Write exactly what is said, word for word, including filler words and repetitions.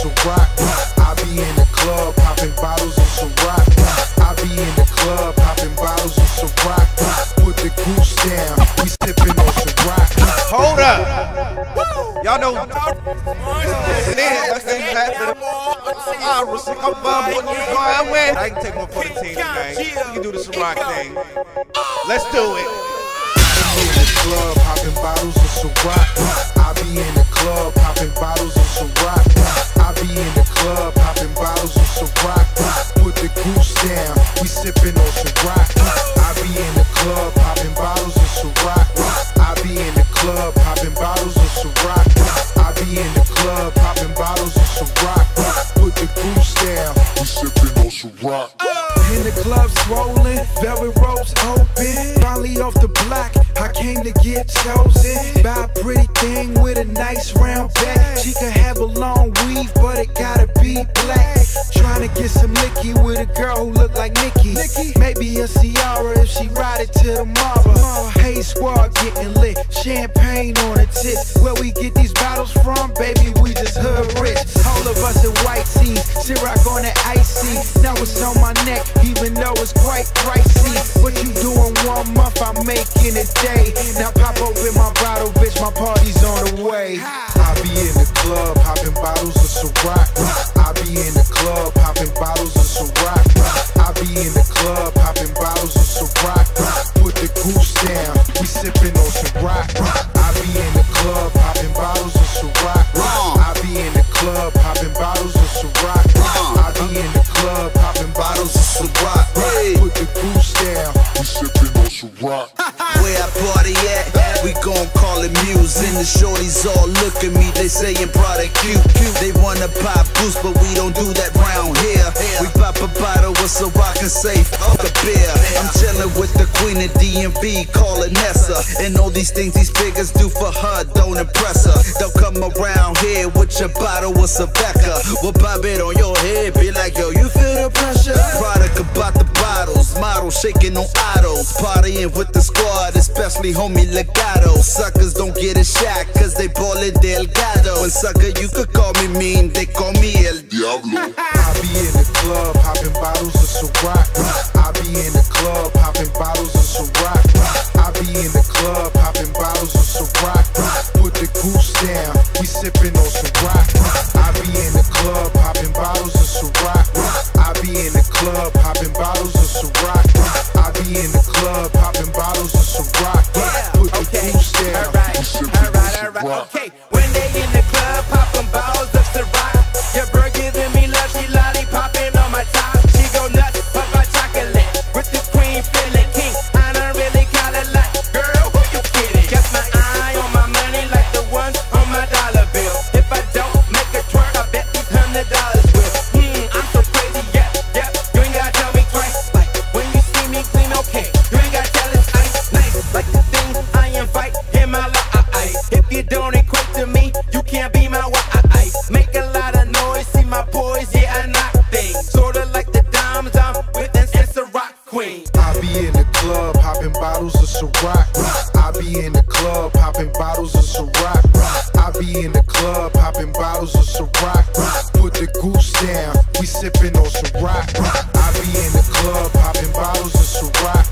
Ciroc. I be in the club popping bottles of Ciroc. I be in the club popping bottles of Ciroc. Put the goose down, we sipping on Ciroc. Hold up, y'all know. I was sick of my boy. I can take my fourteen tonight. We can do the Ciroc thing. Let's do it. I be in the club popping bottles of Ciroc. I be in the club popping bottles of Ciroc. Club popping bottles of Ciroc. Put the goose down, we sipping on Ciroc. I be in the club popping bottles of Ciroc. I be in the club popping bottles of Ciroc. I be in the club popping bottles of Ciroc. Put the goose down, we sipping on Ciroc. In the club's rolling, velvet ropes open. Finally off the block, I came to get chosen by a pretty thing with a nice round back. She could have a long weave, but it gotta be black. Trying to get some licky with a girl who look like Nikki. Maybe a Ciara if she ride it to the mama. Hey squad getting lit, champagne on the tits. Where we get these bottles from, baby, we just hood rich. All of us in white tees, Ciroc on the icy. Now it's on my neck, even though it's quite pricey. What you doing one month, I'm making a day. Now pop open my bottle, bitch, my party's on the way. I be in the club popping bottles of Ciroc. I be in the club popping bottles of Ciroc. I be in the club popping bottles of Ciroc. Put the goose down, we sipping on Ciroc. I be in the club popping bottles of Ciroc. I be in the club popping bottles of Ciroc. I be in the club popping bottles of Ciroc. Put the goose down, we sipping on Ciroc. Where I party at? We gon' call it Muse, and the shorties all look at me, they sayin' Prada cute. They wanna pop goose, but we don't do that round here. We pop a bottle with so I can say fuck a beer. I'm chillin' with the queen of D M V, call her Nessa. And all these things these figures do for her don't impress her. They'll come around here with your bottle with Rebecca. We'll pop it on your head, be like, yo, you feel the pressure? Product about the bottles, model shaking on autos. Partyin' with the squad, especially homie Legato. Suckers don't get a shot, cause they ballin' Delgado. And sucker, you could call me mean, they call me El Diablo. I be in the club popping bottles of Ciroc. I be in the club popping bottles of Ciroc. I be in the club popping bottles of Ciroc. Put the goose down, we sippin' on Ciroc. I be in the club popping bottles of Ciroc. I be in the club popping bottles of Ciroc. I be in the club popping bottles of Ciroc. Okay, alright, alright, alright, okay. When they in the club, poppin' bottles of Ciroc. Your girl giving me love, she lollipoppin' on my top. She go nuts, fuck my chocolate. With this cream, feelin' king, I don't really call it like, girl, who you kidding? Got my eye on my money like the ones on my dollar bill. If I don't make a twerk, I bet these hundred dollars will. Hmm, I'm so crazy, yeah, yeah. You ain't gotta tell me twice. Like, when you see me clean, okay. You ain't gotta tell it's nice, nice. Like the things I invite in my life. If you don't equate to me, you can't be my wife. Make a lot of noise, see my boys, yeah, I knock things. Sorta like the dimes, I'm with an Ciroc queen. I be in the club popping bottles of Ciroc. I be in the club popping bottles of Ciroc. I be in the club popping bottles of Ciroc. Put the goose down, we sipping on Ciroc. I be in the club popping bottles of Ciroc.